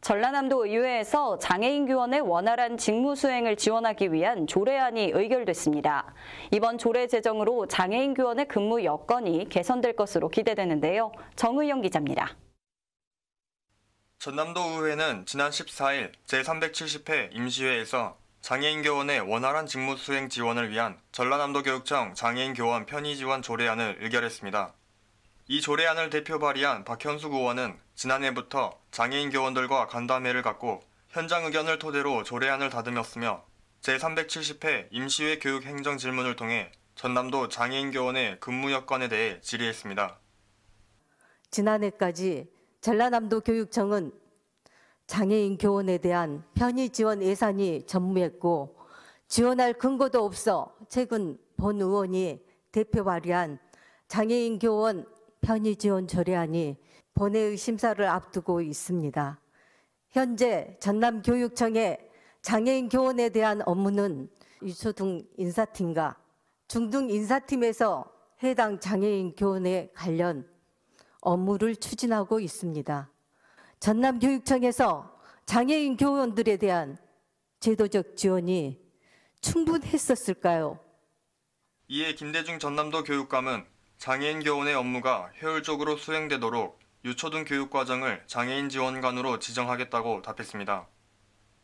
전라남도 의회에서 장애인 교원의 원활한 직무 수행을 지원하기 위한 조례안이 의결됐습니다. 이번 조례 제정으로 장애인 교원의 근무 여건이 개선될 것으로 기대되는데요. 정의용 기자입니다. 전남도 의회는 지난 14일 제370회 임시회에서 장애인 교원의 원활한 직무 수행 지원을 위한 전라남도 교육청 장애인 교원 편의 지원 조례안을 의결했습니다. 이 조례안을 대표 발의한 박현수 의원은 지난해부터 장애인 교원들과 간담회를 갖고 현장 의견을 토대로 조례안을 다듬었으며 제370회 임시회 교육행정질문을 통해 전남도 장애인 교원의 근무 여건에 대해 질의했습니다. 지난해까지 전라남도 교육청은 장애인 교원에 대한 편의 지원 예산이 전무했고 지원할 근거도 없어 최근 본 의원이 대표 발의한 장애인 교원 편의 지원 조례안이 본회의 심사를 앞두고 있습니다. 현재 전남교육청의 장애인 교원에 대한 업무는 유초등 인사팀과 중등 인사팀에서 해당 장애인 교원에 관련 업무를 추진하고 있습니다. 전남교육청에서 장애인 교원들에 대한 제도적 지원이 충분했었을까요? 이에 김대중 전남도 교육감은 장애인 교원의 업무가 효율적으로 수행되도록 유초등 교육과정을 장애인 지원관으로 지정하겠다고 답했습니다.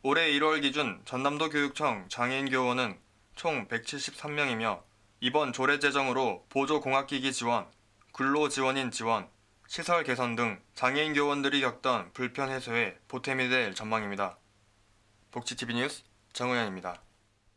올해 1월 기준 전남도 교육청 장애인 교원은 총 173명이며 이번 조례 제정으로 보조공학기기 지원, 근로지원인 지원, 시설 개선 등 장애인 교원들이 겪던 불편 해소에 보탬이 될 전망입니다. 복지TV 뉴스 정우현입니다.